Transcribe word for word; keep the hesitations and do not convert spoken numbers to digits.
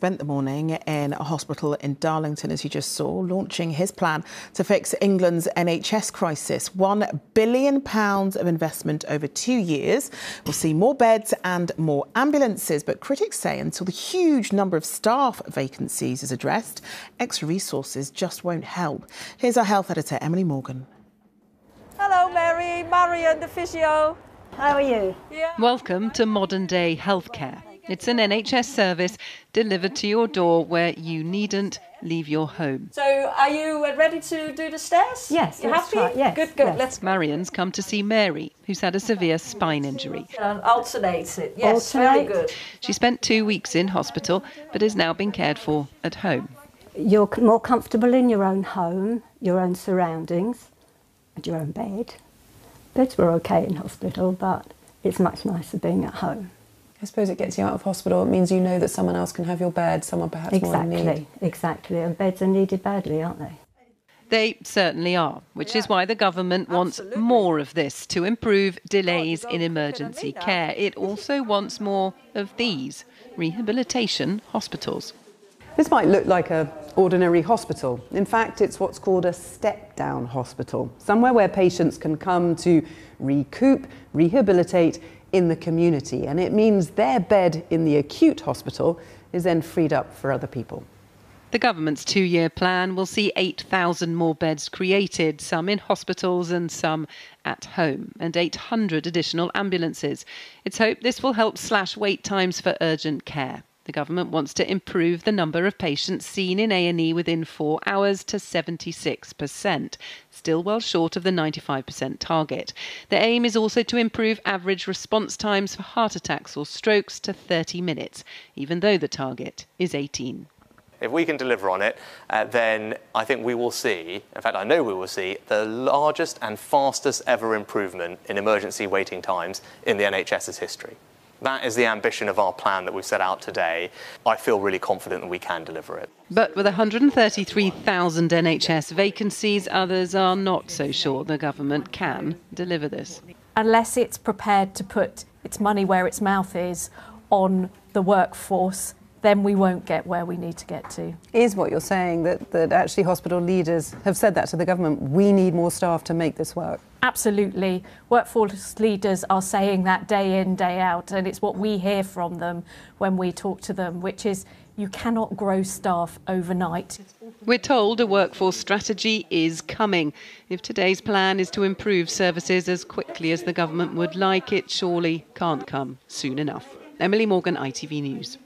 Spent the morning in a hospital in Darlington, as you just saw, launching his plan to fix England's N H S crisis. One billion pounds of investment over two years. We'll see more beds and more ambulances, but critics say until the huge number of staff vacancies is addressed, extra resources just won't help. Here's our health editor, Emily Morgan. Hello, Mary, Marion, the physio. How are you? Yeah. Welcome to modern day healthcare. It's an N H S service delivered to your door where you needn't leave your home. So are you ready to do the stairs? Yes. You happy? Try, yes, good, good. Yes. Let's. Marion's come to see Mary, who's had a severe spine injury. And alternates it. Yes, alternate. Very good. She spent two weeks in hospital but is now being cared for at home. You're more comfortable in your own home, your own surroundings and your own bed. Beds were okay in hospital, but it's much nicer being at home. I suppose it gets you out of hospital. It means you know that someone else can have your bed, someone perhaps exactly, more in need. Exactly, and beds are needed badly, aren't they? They certainly are, which yeah. is why the government Absolutely. wants more of this to improve delays oh, in emergency care. It also wants more of these, rehabilitation hospitals. This might look like an ordinary hospital. In fact, it's what's called a step-down hospital, somewhere where patients can come to recoup, rehabilitate in the community, and it means their bed in the acute hospital is then freed up for other people. The government's two-year plan will see eight thousand more beds created, some in hospitals and some at home, and eight hundred additional ambulances. It's hoped this will help slash wait times for urgent care. The government wants to improve the number of patients seen in A and E within four hours to seventy-six percent, still well short of the ninety-five percent target. The aim is also to improve average response times for heart attacks or strokes to thirty minutes, even though the target is eighteen. If we can deliver on it, uh, then I think we will see, in fact I know we will see, the largest and fastest ever improvement in emergency waiting times in the N H S's history. That is the ambition of our plan that we've set out today. I feel really confident that we can deliver it. But with one hundred thirty-three thousand N H S vacancies, others are not so sure the government can deliver this. Unless it's prepared to put its money where its mouth is on the workforce, then we won't get where we need to get to. Is what you're saying that, that actually hospital leaders have said that to the government, we need more staff to make this work? Absolutely. Workforce leaders are saying that day in, day out, and it's what we hear from them when we talk to them, which is you cannot grow staff overnight. We're told a workforce strategy is coming. If today's plan is to improve services as quickly as the government would like, it surely can't come soon enough. Emily Morgan, I T V News.